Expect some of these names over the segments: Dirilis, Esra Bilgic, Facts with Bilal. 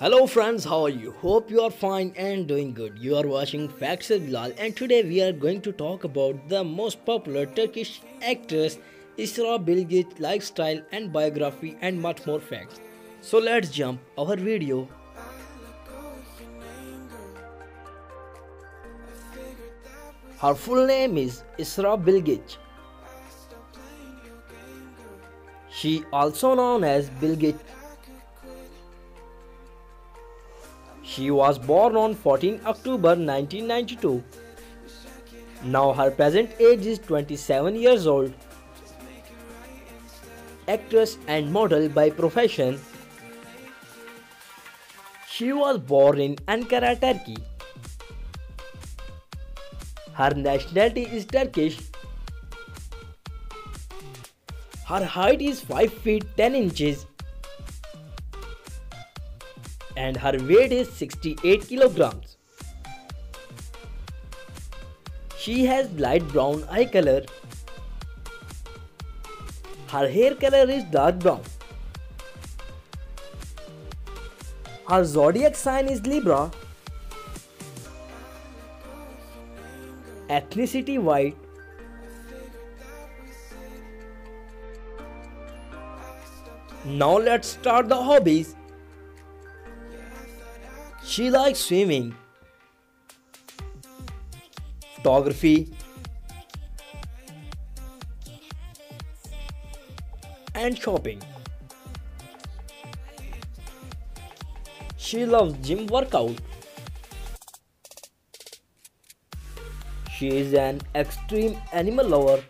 Hello friends, how are you? Hope you are fine and doing good. You are watching Facts with Bilal, and today we are going to talk about the most popular Turkish actress Esra Bilgic's lifestyle and biography and much more facts. So let's jump our video. Her full name is Esra Bilgic. She also known as Bilgic. She was born on 14 October 1992. Now her present age is 27 years old. Actress and model by profession. She was born in Ankara, Turkey. Her nationality is Turkish. Her height is 5 feet 10 inches. And her weight is 68 kilograms. She has light brown eye color. Her hair color is dark brown. Her zodiac sign is Libra. Ethnicity white. Now let's start the hobbies. She likes swimming, photography, and shopping. She loves gym workout. She is an extreme animal lover.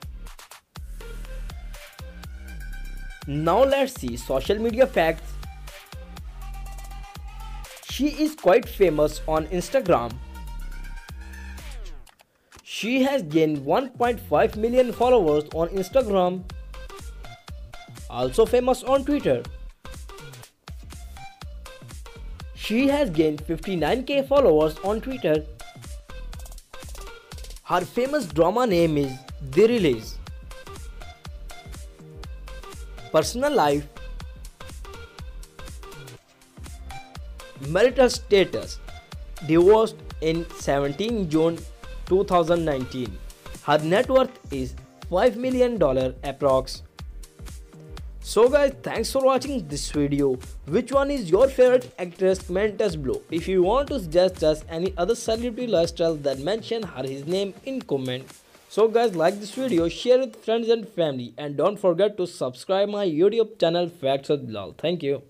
Now let's see social media facts. She is quite famous on Instagram. She has gained 1.5 million followers on Instagram. Also famous on Twitter. She has gained 59,000 followers on Twitter. Her famous drama name is Dirilis. Personal life. Marital status. Divorced in 17 June 2019. Her net worth is $5 million approx. So guys, thanks for watching this video. Which one is your favorite actress? Comment us below. If you want to suggest us any other celebrity lifestyle, then mention her his name in comment. So guys, like this video, share with friends and family, and don't forget to subscribe my YouTube channel Facts with Bilal. Thank you.